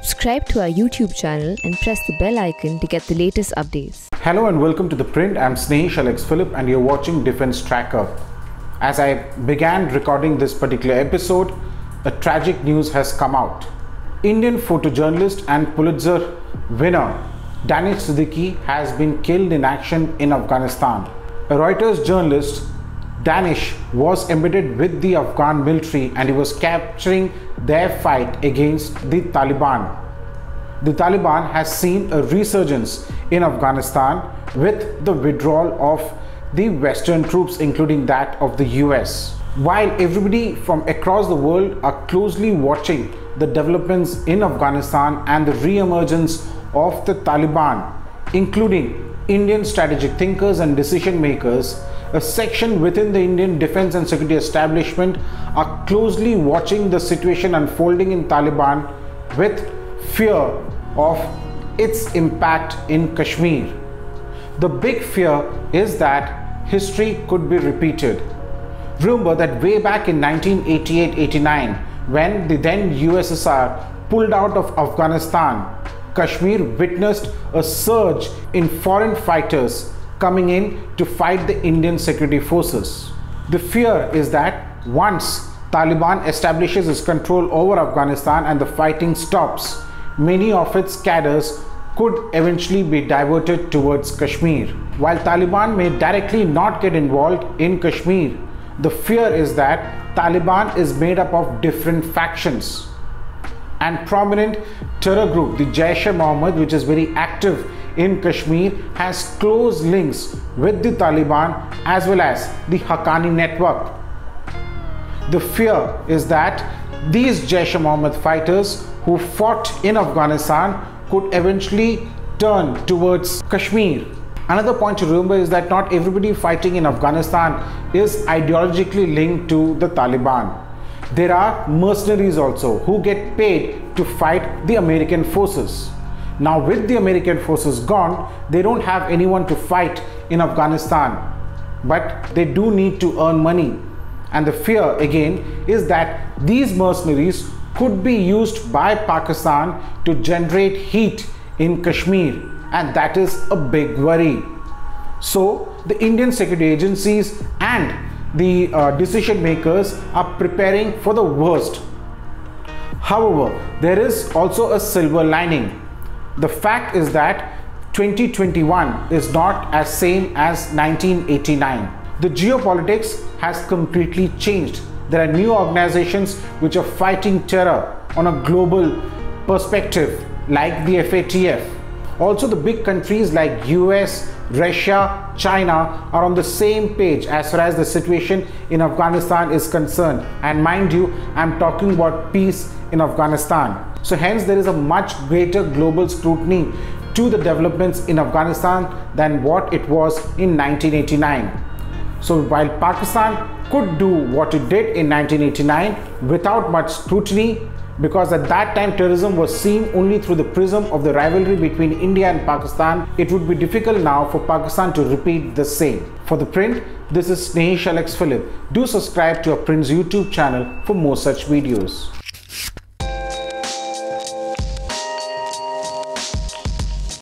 Subscribe to our YouTube channel and press the bell icon to get the latest updates. Hello and welcome to The Print. I'm Snehesh Alex Philip and you're watching Defense Tracker. As I began recording this particular episode, a tragic news has come out. Indian photojournalist and Pulitzer winner Danish Siddiqui has been killed in action in Afghanistan. A Reuters journalist, Danish, was embedded with the Afghan military and he was capturing their fight against the Taliban. The Taliban has seen a resurgence in Afghanistan with the withdrawal of the Western troops, including that of the US. While everybody from across the world are closely watching the developments in Afghanistan and the re-emergence of the Taliban, including Indian strategic thinkers and decision makers, a section within the Indian defense and security establishment are closely watching the situation unfolding in Taliban with fear of its impact in Kashmir. The big fear is that history could be repeated. Remember that way back in 1988-89, when the then USSR pulled out of Afghanistan, Kashmir witnessed a surge in foreign fighters coming in to fight the Indian security forces. The fear is that once Taliban establishes its control over Afghanistan and the fighting stops, many of its cadres could eventually be diverted towards Kashmir. While Taliban may directly not get involved in Kashmir, the fear is that Taliban is made up of different factions. And prominent terror group, the Jaish-e-Mohammed, which is very active in Kashmir, has close links with the Taliban as well as the Haqqani network. The fear is that these Jaish-e-Mohammed fighters who fought in Afghanistan could eventually turn towards Kashmir. Another point to remember is that not everybody fighting in Afghanistan is ideologically linked to the Taliban. There are mercenaries also who get paid to fight the American forces. Now with the American forces gone, they don't have anyone to fight in Afghanistan, but they do need to earn money. And the fear again is that these mercenaries could be used by Pakistan to generate heat in Kashmir, and that is a big worry. So the Indian security agencies and the decision makers are preparing for the worst. However, there is also a silver lining. The fact is that 2021 is not as same as 1989. The geopolitics has completely changed. There are new organizations which are fighting terror on a global perspective, like the FATF. Also, the big countries like US, Russia, China are on the same page as far as the situation in Afghanistan is concerned. And mind you, I'm talking about peace in Afghanistan. So hence there is a much greater global scrutiny to the developments in Afghanistan than what it was in 1989. So while Pakistan could do what it did in 1989 without much scrutiny, because at that time terrorism was seen only through the prism of the rivalry between India and Pakistan, it would be difficult now for Pakistan to repeat the same. For The Print, this is Snehesh Alex Philip. Do subscribe to our Print's YouTube channel for more such videos.